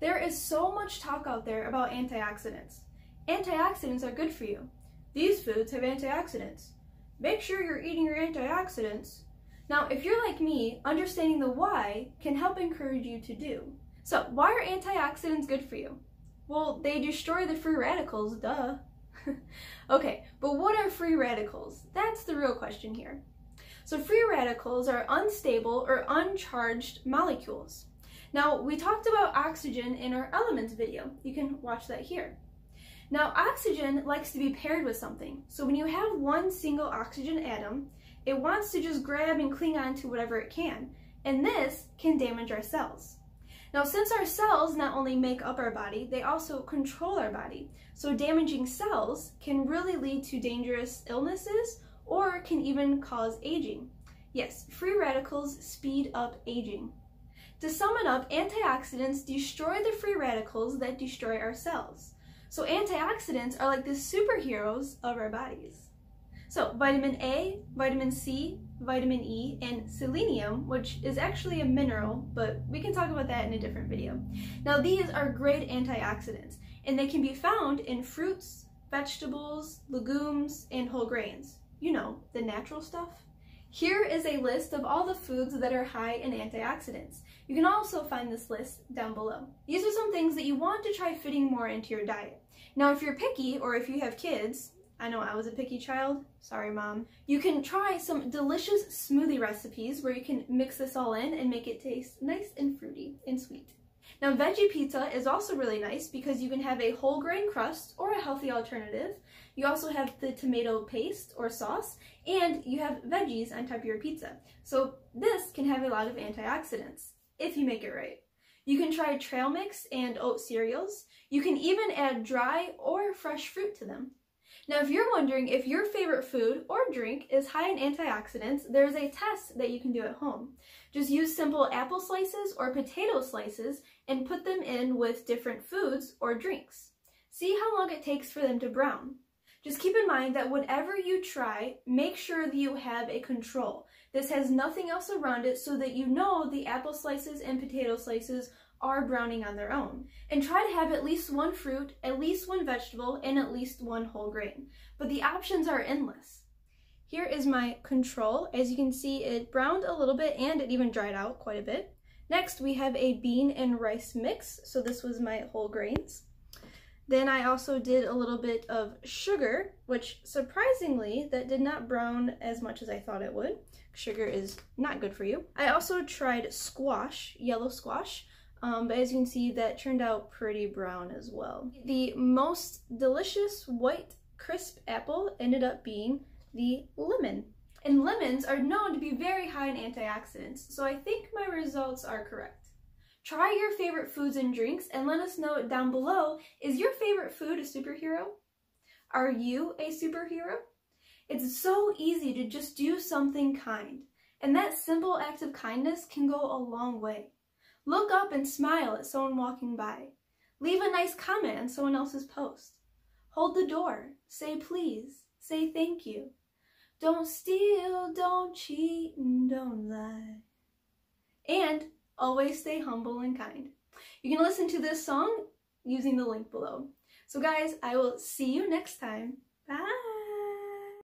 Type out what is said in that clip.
There is so much talk out there about antioxidants. Antioxidants are good for you. These foods have antioxidants. Make sure you're eating your antioxidants. Now, if you're like me, understanding the why can help encourage you to do. So, why are antioxidants good for you? Well, they destroy the free radicals, duh. Okay, but what are free radicals? That's the real question here. So free radicals are unstable or uncharged molecules. Now, we talked about oxygen in our elements video. You can watch that here. Now, oxygen likes to be paired with something. So when you have one single oxygen atom, it wants to just grab and cling on to whatever it can, and this can damage our cells. Now, since our cells not only make up our body, they also control our body. So damaging cells can really lead to dangerous illnesses or can even cause aging. Yes, free radicals speed up aging. To sum it up, antioxidants destroy the free radicals that destroy our cells. So antioxidants are like the superheroes of our bodies. So vitamin A, vitamin C, vitamin E, and selenium, which is actually a mineral, but we can talk about that in a different video. Now these are great antioxidants, and they can be found in fruits, vegetables, legumes, and whole grains. You know, the natural stuff. Here is a list of all the foods that are high in antioxidants. You can also find this list down below. These are some things that you want to try fitting more into your diet. Now, if you're picky or if you have kids, I know I was a picky child, sorry mom, you can try some delicious smoothie recipes where you can mix this all in and make it taste nice and fruity and sweet. Now, veggie pizza is also really nice because you can have a whole grain crust or a healthy alternative. You also have the tomato paste or sauce, and you have veggies on top of your pizza. So this can have a lot of antioxidants, if you make it right. You can try trail mix and oat cereals. You can even add dry or fresh fruit to them. Now, if you're wondering if your favorite food or drink is high in antioxidants, there's a test that you can do at home. Just use simple apple slices or potato slices and put them in with different foods or drinks. See how long it takes for them to brown. Just keep in mind that whatever you try, make sure that you have a control. This has nothing else around it so that you know the apple slices and potato slices are browning on their own. And try to have at least one fruit, at least one vegetable, and at least one whole grain. But the options are endless. Here is my control. As you can see, it browned a little bit and it even dried out quite a bit. Next, we have a bean and rice mix. So this was my whole grains. Then I also did a little bit of sugar, which surprisingly, that did not brown as much as I thought it would. Sugar is not good for you. I also tried squash, yellow squash. But as you can see, that turned out pretty brown as well. The most delicious white crisp apple ended up being the lemon. And lemons are known to be very high in antioxidants, so I think my results are correct. Try your favorite foods and drinks and let us know down below, is your favorite food a superhero? Are you a superhero? It's so easy to just do something kind, and that simple act of kindness can go a long way. Look up and smile at someone walking by. Leave a nice comment on someone else's post. Hold the door. Say please. Say thank you. Don't steal, don't cheat, and don't lie. And always stay humble and kind. You can listen to this song using the link below. So guys, I will see you next time. Bye!